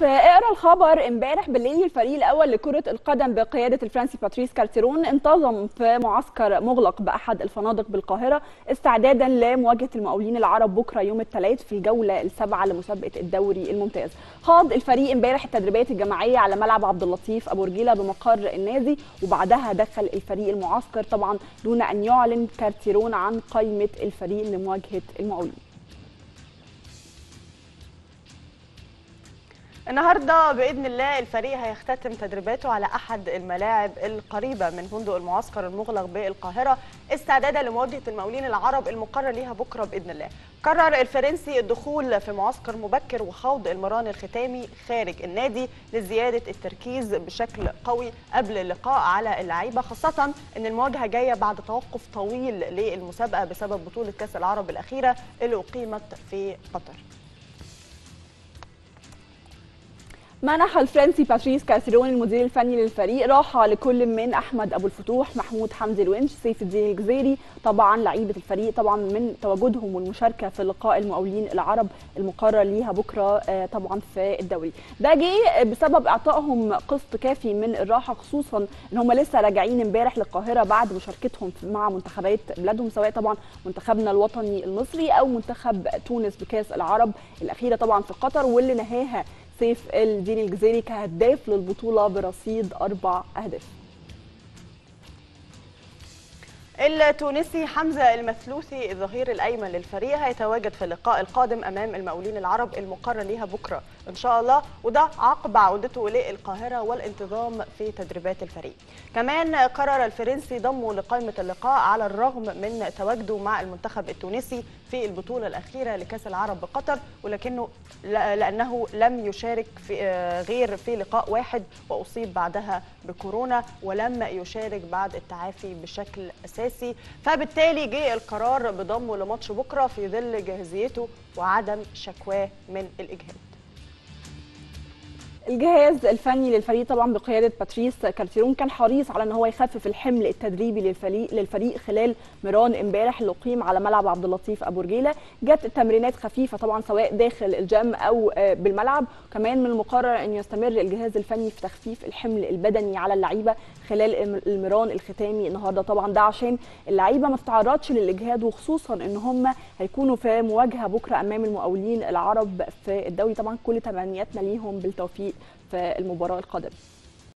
فاقرا الخبر امبارح بالليل. الفريق الاول لكره القدم بقياده الفرنسي باتريس كارتيرون انتظم في معسكر مغلق باحد الفنادق بالقاهره استعدادا لمواجهه المقاولين العرب بكره يوم الثلاث في الجوله السابعه لمسابقه الدوري الممتاز. خاض الفريق امبارح التدريبات الجماعيه على ملعب عبد اللطيف ابو رجيله بمقر النادي، وبعدها دخل الفريق المعسكر طبعا دون ان يعلن كارتيرون عن قائمه الفريق لمواجهه المقاولين. النهارده باذن الله الفريق هيختتم تدريباته على احد الملاعب القريبه من فندق المعسكر المغلق بالقاهره استعدادا لمواجهه المقاولين العرب المقرر ليها بكره باذن الله. قرر الفرنسي الدخول في معسكر مبكر وخوض المران الختامي خارج النادي لزياده التركيز بشكل قوي قبل اللقاء على اللعيبه، خاصه ان المواجهه جايه بعد توقف طويل للمسابقه بسبب بطوله كاس العرب الاخيره اللي اقيمت في قطر. منح الفرنسي باتريس كارتيرون المدير الفني للفريق راحه لكل من احمد ابو الفتوح، محمود حمزه الونش، سيف الدين الجزيري، طبعا لعيبه الفريق طبعا من تواجدهم والمشاركه في لقاء المقاولين العرب المقرر ليها بكره طبعا في الدوري. ده جه بسبب اعطائهم قسط كافي من الراحه، خصوصا ان هم لسه راجعين امبارح للقاهره بعد مشاركتهم مع منتخبات بلادهم، سواء طبعا منتخبنا الوطني المصري او منتخب تونس بكاس العرب الاخيره طبعا في قطر، واللي نهاها سيف الدين الجزيري كهداف للبطولة برصيد 4 أهداف. التونسي حمزة المثلوثي الظهير الأيمن للفريق هيتواجد في اللقاء القادم أمام المقاولين العرب المقرر ليها بكرة إن شاء الله، وده عقب عودته للقاهرة والانتظام في تدريبات الفريق. كمان قرر الفرنسي ضمه لقائمة اللقاء على الرغم من تواجده مع المنتخب التونسي في البطولة الأخيرة لكأس العرب بقطر، ولكنه لأنه لم يشارك غير في لقاء واحد وأصيب بعدها بكورونا ولم يشارك بعد التعافي بشكل أساسي، فبالتالي جه القرار بضمه لماتش بكره في ظل جاهزيته وعدم شكواه من الإجهاد. الجهاز الفني للفريق طبعا بقياده باتريس كارتيرون كان حريص على ان هو يخفف الحمل التدريبي للفريق خلال مران امبارح اللي اقيم على ملعب عبد اللطيف ابو رجيله. جت تمرينات خفيفه طبعا سواء داخل الجيم او بالملعب. كمان من المقرر ان يستمر الجهاز الفني في تخفيف الحمل البدني على اللعيبه خلال المران الختامي النهارده، طبعا ده عشان اللعيبه ما تتعرضش للاجهاد، وخصوصا ان هم هيكونوا في مواجهه بكره امام المقاولين العرب في الدوري. طبعا كل تمنياتنا ليهم بالتوفيق في المباراة القادمة.